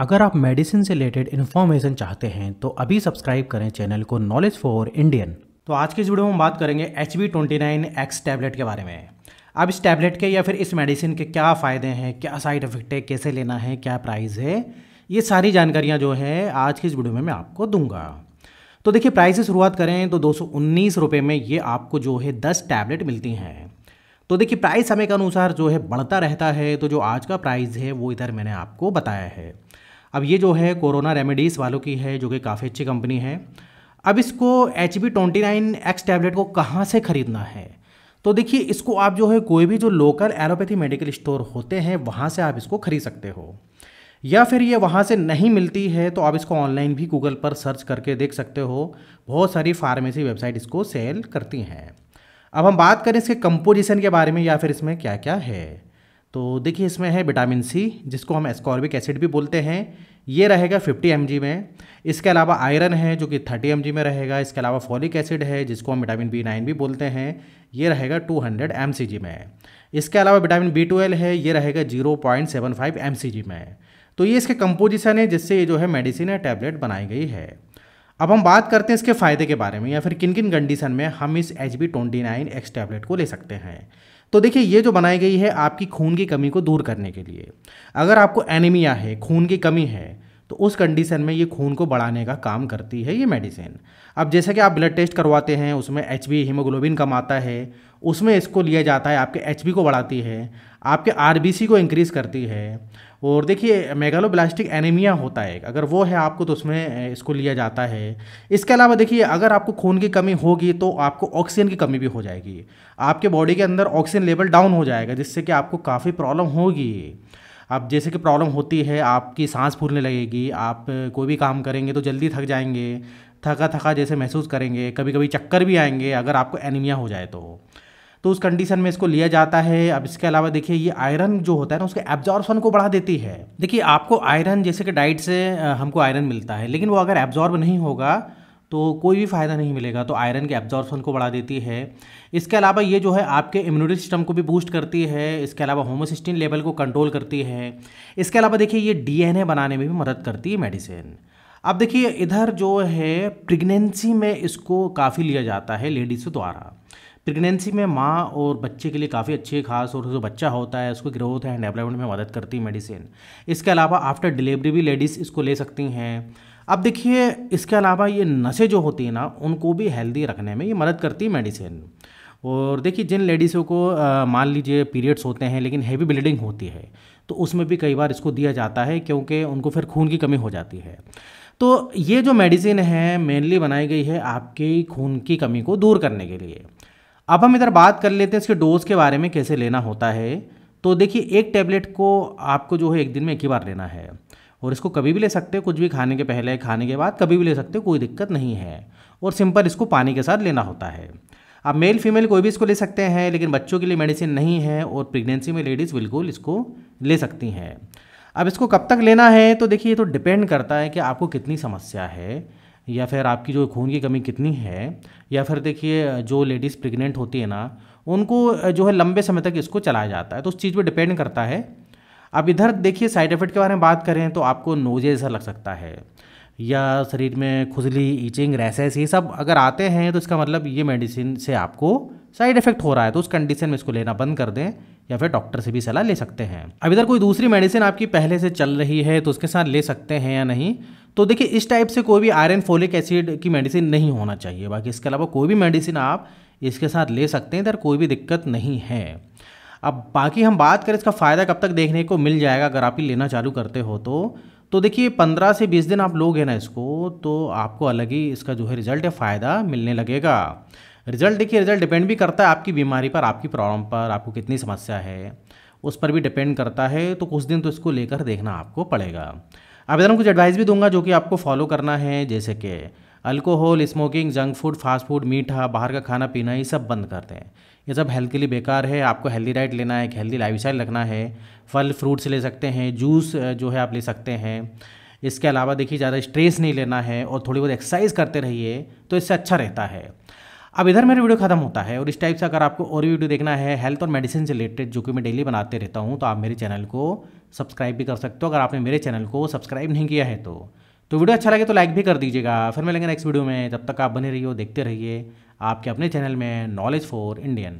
अगर आप मेडिसिन से रिलेटेड इन्फॉर्मेशन चाहते हैं तो अभी सब्सक्राइब करें चैनल को नॉलेज फॉर इंडियन। तो आज की इस वीडियो में हम बात करेंगे HB 29 X टैबलेट के बारे में। अब इस टैबलेट के या फिर इस मेडिसिन के क्या फ़ायदे हैं, क्या साइड इफेक्ट है, कैसे लेना है, क्या प्राइस है, ये सारी जानकारियाँ जो है आज की इस वीडियो में मैं आपको दूंगा। तो देखिए, प्राइस से शुरुआत करें तो 219 रुपये में ये आपको जो है 10 टैबलेट मिलती हैं। तो देखिए, प्राइस समय के अनुसार जो है बढ़ता रहता है, तो जो आज का प्राइस है वो इधर मैंने आपको बताया है। अब ये जो है कोरोना रेमेडीज़ वालों की है, जो कि काफ़ी अच्छी कंपनी है। अब इसको HB 29 X टैबलेट को कहाँ से ख़रीदना है, तो देखिए इसको आप जो है कोई भी जो लोकल एलोपैथी मेडिकल स्टोर होते हैं वहाँ से आप इसको ख़रीद सकते हो, या फिर ये वहाँ से नहीं मिलती है तो आप इसको ऑनलाइन भी गूगल पर सर्च करके देख सकते हो। बहुत सारी फार्मेसी वेबसाइट इसको सेल करती हैं। अब हम बात करें इसके कंपोजिशन के बारे में या फिर इसमें क्या क्या है, तो देखिए इसमें है विटामिन सी, जिसको हम एस्कॉर्बिक एसिड भी बोलते हैं, ये रहेगा 50 mg में। इसके अलावा आयरन है जो कि 30 mg में रहेगा। इसके अलावा फॉलिक एसिड है, जिसको हम विटामिन B9 भी बोलते हैं, ये रहेगा 200 mcg में। इसके अलावा विटामिन B12 है, ये रहेगा 0.75 mcg में। तो ये इसके कंपोजिशन है जिससे ये जो है मेडिसिन या टैबलेट बनाई गई है। अब हम बात करते हैं इसके फ़ायदे के बारे में या फिर किन किन कंडीशन में हम इस HB 29 X टैबलेट को ले सकते हैं। तो देखिए, ये जो बनाई गई है आपकी खून की कमी को दूर करने के लिए। अगर आपको एनीमिया है, खून की कमी है, तो उस कंडीशन में ये खून को बढ़ाने का काम करती है ये मेडिसिन। अब जैसे कि आप ब्लड टेस्ट करवाते हैं उसमें HB हीमोग्लोबिन कम आता है, उसमें इसको लिया जाता है, आपके HB को बढ़ाती है, आपके RBC को इंक्रीज़ करती है। और देखिए मेगालोब्लास्टिक एनीमिया होता है, अगर वो है आपको तो उसमें इसको लिया जाता है। इसके अलावा देखिए, अगर आपको खून की कमी होगी तो आपको ऑक्सीजन की कमी भी हो जाएगी, आपके बॉडी के अंदर ऑक्सीजन लेवल डाउन हो जाएगा, जिससे कि आपको काफ़ी प्रॉब्लम होगी। अब जैसे कि प्रॉब्लम होती है, आपकी सांस फूलने लगेगी, आप कोई भी काम करेंगे तो जल्दी थक जाएंगे, थका जैसे महसूस करेंगे, कभी कभी चक्कर भी आएंगे अगर आपको एनीमिया हो जाए तो उस कंडीशन में इसको लिया जाता है। अब इसके अलावा देखिए, ये आयरन जो होता है ना, उसके एब्जॉर्प्शन को बढ़ा देती है। देखिए, आपको आयरन जैसे कि डाइट से हमको आयरन मिलता है, लेकिन वो अगर एब्जॉर्ब नहीं होगा तो कोई भी फ़ायदा नहीं मिलेगा, तो आयरन के एब्जॉर्प्शन को बढ़ा देती है। इसके अलावा ये जो है आपके इम्यूनिटी सिस्टम को भी बूस्ट करती है। इसके अलावा होमोसिस्टीन लेवल को कंट्रोल करती है। इसके अलावा देखिए, ये DNA बनाने में भी मदद करती है मेडिसिन। अब देखिए, इधर जो है प्रेगनेंसी में इसको काफ़ी लिया जाता है लेडीज़ द्वारा। प्रेगनेंसी में माँ और बच्चे के लिए काफ़ी अच्छी, खास और जो बच्चा होता है उसको ग्रोथ एंड डेवलपमेंट में मदद करती है मेडिसिन। इसके अलावा आफ्टर डिलीवरी भी लेडीज़ इसको ले सकती हैं। अब देखिए, इसके अलावा ये नसें जो होती हैं ना, उनको भी हेल्दी रखने में ये मदद करती है मेडिसिन। और देखिए, जिन लेडीज़ों को मान लीजिए पीरियड्स होते हैं लेकिन हैवी ब्लीडिंग होती है, तो उसमें भी कई बार इसको दिया जाता है, क्योंकि उनको फिर खून की कमी हो जाती है। तो ये जो मेडिसिन है मेनली बनाई गई है आपकी खून की कमी को दूर करने के लिए। अब हम इधर बात कर लेते हैं इसके डोज़ के बारे में, कैसे लेना होता है। तो देखिए, एक टैबलेट को आपको जो है एक दिन में एक ही बार लेना है, और इसको कभी भी ले सकते हो, कुछ भी खाने के पहले, खाने के बाद कभी भी ले सकते हो, कोई दिक्कत नहीं है। और सिंपल इसको पानी के साथ लेना होता है। आप मेल फीमेल कोई भी इसको ले सकते हैं, लेकिन बच्चों के लिए मेडिसिन नहीं है, और प्रेगनेंसी में लेडीज़ बिल्कुल इसको ले सकती हैं। अब इसको कब तक लेना है, तो देखिए, ये तो डिपेंड करता है कि आपको कितनी समस्या है, या फिर आपकी जो खून की कमी कितनी है, या फिर देखिए जो लेडीज़ प्रेग्नेंट होती है ना, उनको जो है लंबे समय तक इसको चलाया जाता है, तो उस चीज़ पे डिपेंड करता है। अब इधर देखिए, साइड इफ़ेक्ट के बारे में बात करें तो आपको नोज़े जैसा लग सकता है, या शरीर में खुजली, ईचिंग, रैसेस, ये सब अगर आते हैं तो इसका मतलब ये मेडिसिन से आपको साइड इफ़ेक्ट हो रहा है, तो उस कंडीशन में इसको लेना बंद कर दें, या फिर डॉक्टर से भी सलाह ले सकते हैं। अब इधर कोई दूसरी मेडिसिन आपकी पहले से चल रही है तो उसके साथ ले सकते हैं या नहीं। तो देखिए, इस टाइप से कोई भी आयरन, फोलिक एसिड की मेडिसिन नहीं होना चाहिए। बाकी इसके अलावा कोई भी मेडिसिन आप इसके साथ ले सकते हैं, इधर कोई भी दिक्कत नहीं है। अब बाकी हम बात करें इसका फ़ायदा कब तक देखने को मिल जाएगा अगर आप ये लेना चालू करते हो तो देखिए, 15 से 20 दिन आप लोगे ना इसको, तो आपको अलग ही इसका जो है रिज़ल्ट है, फ़ायदा मिलने लगेगा। रिज़ल्ट देखिए, रिज़ल्ट डिपेंड भी करता है आपकी बीमारी पर, आपकी प्रॉब्लम पर, आपको कितनी समस्या है उस पर भी डिपेंड करता है। तो कुछ दिन तो इसको लेकर देखना आपको पड़ेगा। अब इधर मैं कुछ एडवाइस भी दूंगा जो कि आपको फॉलो करना है, जैसे कि alcohol, smoking, junk food, fast food, मीठा, बाहर का खाना पीना, ये सब बंद करते हैं। ये सब हेल्थ के लिए बेकार है। आपको हेल्दी डाइट लेना है, एक हेल्दी लाइफस्टाइल रखना है। फल फ्रूट्स ले सकते हैं, जूस जो है आप ले सकते हैं। इसके अलावा देखिए, ज़्यादा स्ट्रेस नहीं लेना है, और थोड़ी बहुत एक्सरसाइज करते रहिए तो इससे अच्छा रहता है। अब इधर मेरा वीडियो खत्म होता है। और इस टाइप से अगर आपको और वीडियो देखना है हेल्थ और मेडिसिन से रिलेटेड, जो कि मैं डेली बनाते रहता हूँ, तो आप मेरे चैनल को सब्सक्राइब भी कर सकते हो अगर आपने मेरे चैनल को सब्सक्राइब नहीं किया है तो। तो वीडियो अच्छा लगे तो लाइक भी कर दीजिएगा। फिर मिलेंगे नेक्स्ट वीडियो में, तब तक आप बने रहिए, देखते रहिए आपके अपने चैनल में नॉलेज फॉर इंडियन।